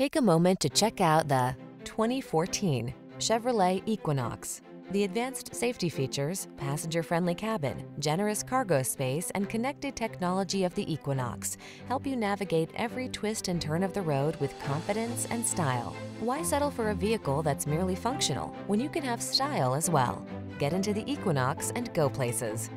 Take a moment to check out the 2014 Chevrolet Equinox. The advanced safety features, passenger-friendly cabin, generous cargo space, and connected technology of the Equinox help you navigate every twist and turn of the road with confidence and style. Why settle for a vehicle that's merely functional when you can have style as well? Get into the Equinox and go places.